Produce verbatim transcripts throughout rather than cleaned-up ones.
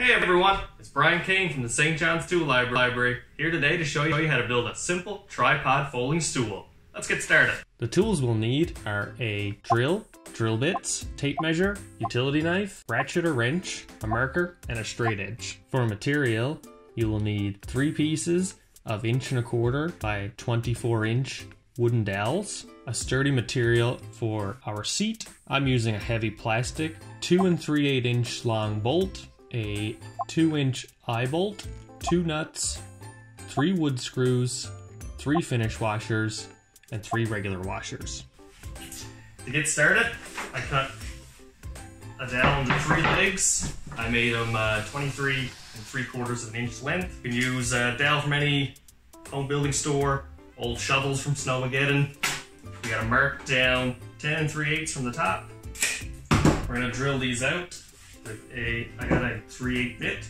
Hey everyone, it's Brian Kane from the Saint John's Tool Library, here today to show you how to build a simple tripod folding stool. Let's get started. The tools we'll need are a drill, drill bits, tape measure, utility knife, ratchet or wrench, a marker, and a straight edge. For material, you will need three pieces of inch and a quarter by twenty-four inch wooden dowels, a sturdy material for our seat. I'm using a heavy plastic, two and three-eighths inch long bolt, a two inch eye bolt, two nuts, three wood screws, three finish washers, and three regular washers. To get started, I cut a dowel into three legs. I made them uh, twenty-three and three quarters of an inch length. You can use a dowel from any home building store, old shovels from Snowmageddon. We gotta mark down ten and three eighths from the top. We're gonna drill these out. A, I got a three eighths bit.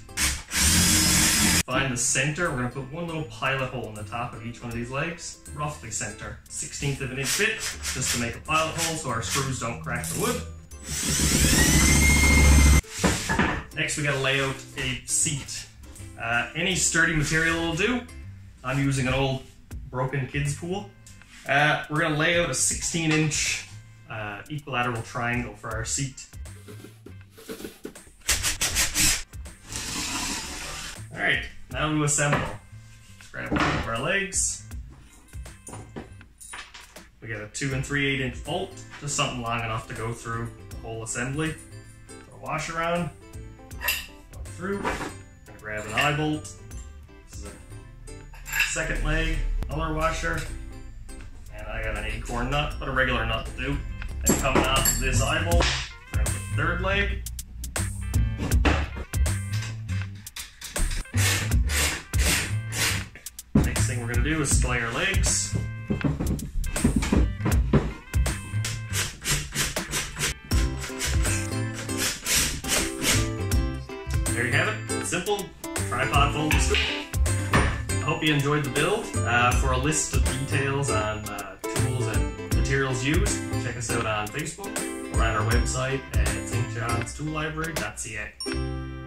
Find the center. We're going to put one little pilot hole in the top of each one of these legs, roughly center. sixteenth of an inch bit, just to make a pilot hole so our screws don't crack the wood. Next we got to lay out a seat. Uh, any sturdy material will do. I'm using an old broken kids pool. Uh, we're going to lay out a sixteen inch uh, equilateral triangle for our seat. Alright, now to assemble. Let's grab one of our legs. We got a two and three eighths inch bolt, just something long enough to go through the whole assembly. Put a washer on, go through, we're gonna grab an eye bolt. This is a second leg, another washer, and I got an acorn nut, but a regular nut will do. Then coming off of this eye bolt, we're gonna put the third leg. We're going to do is splay our legs. There you have it. Simple tripod folding stool. I hope you enjoyed the build. Uh, for a list of details on uh, tools and materials used, check us out on Facebook or at our website at st johns tool library dot c a.